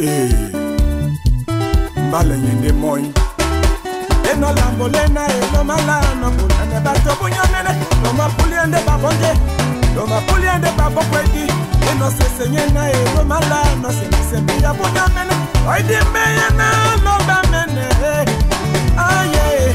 Eh, Balenende moi. Eno lambolena, eno malana, bonane bato bunyonene. Loma puliende babonge, loma puliende babokwedi. Eno sesenyena, eno malana, senise bida bunyonene. Oidi meyena, lomba mene. Aye, eh.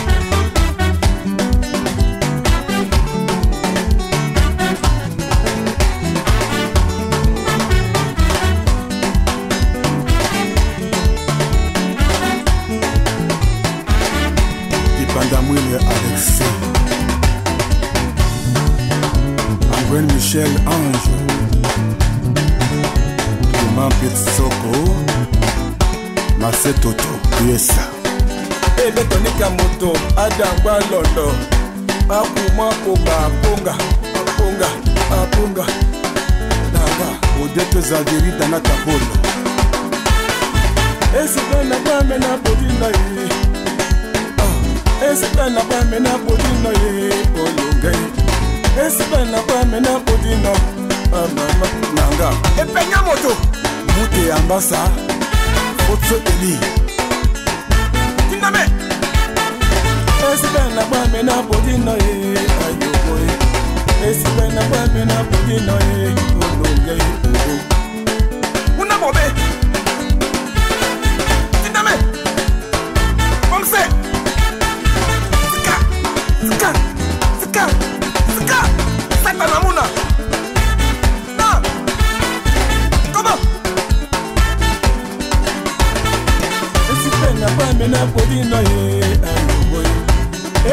na body no ye ayoboy.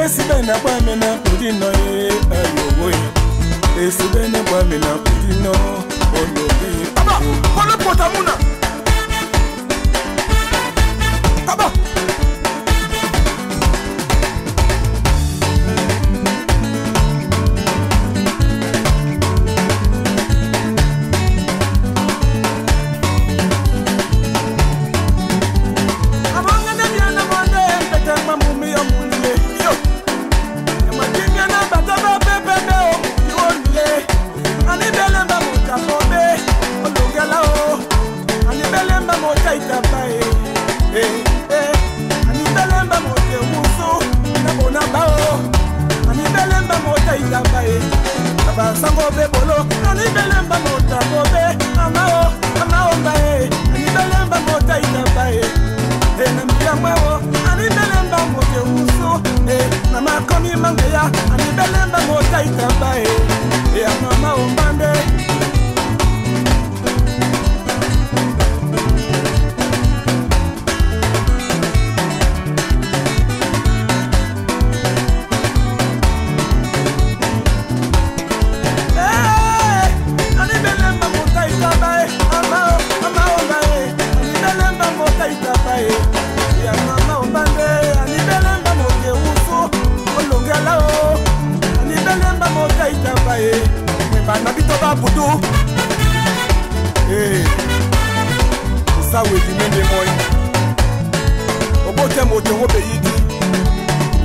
Esibe na kwa me na body no ye ayoboy. Esibe na kwa me na body no ayoboy. Aba, pole pota muna. Aba.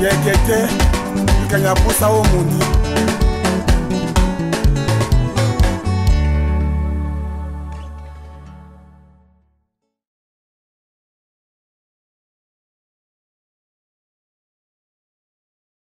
Yekete, kanya pusa o mundi.